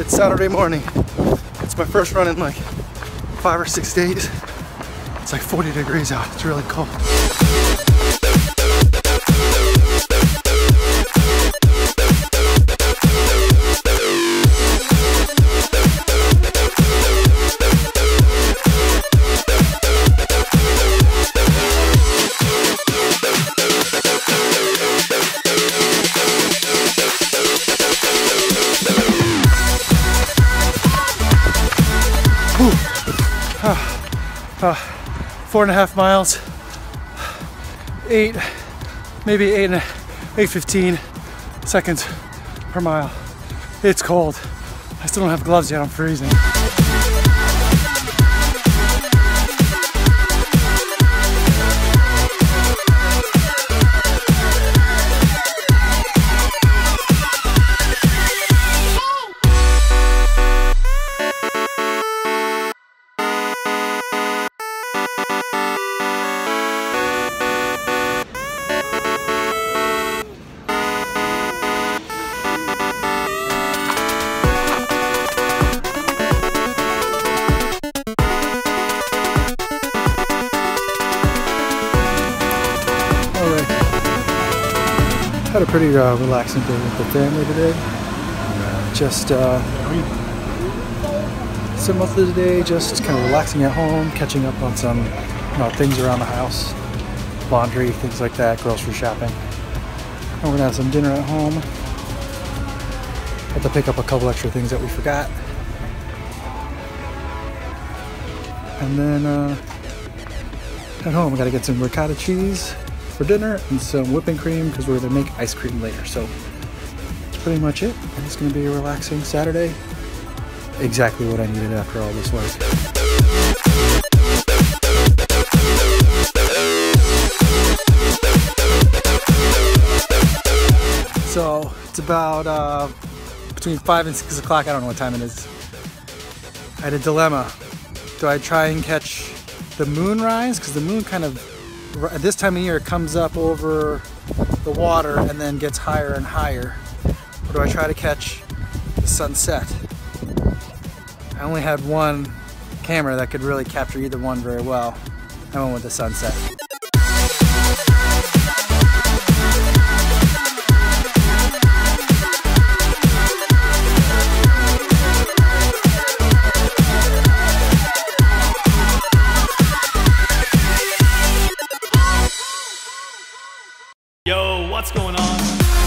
It's Saturday morning. It's my first run in like 5 or 6 days. It's like 40 degrees out. It's really cold. About 4.5 miles, 8:15 seconds per mile. It's cold. I still don't have gloves yet, I'm freezing. Had a pretty relaxing day with the family today. Just sitting most of the day, just kind of relaxing at home, catching up on some things around the house, laundry, things like that, grocery shopping. And we're gonna have some dinner at home. Have to pick up a couple extra things that we forgot, and then at home we gotta get some ricotta cheese for dinner and some whipping cream because we're gonna make ice cream later. So that's pretty much it. And it's gonna be a relaxing Saturday. Exactly what I needed after all this was. So it's about between 5 and 6 o'clock. I don't know what time it is. I had a dilemma. Do I try and catch the moonrise? Because the moon kind of at this time of year it comes up over the water and then gets higher and higher. Or do I try to catch the sunset? I only had one camera that could really capture either one very well. I went with the sunset. Yo, what's going on?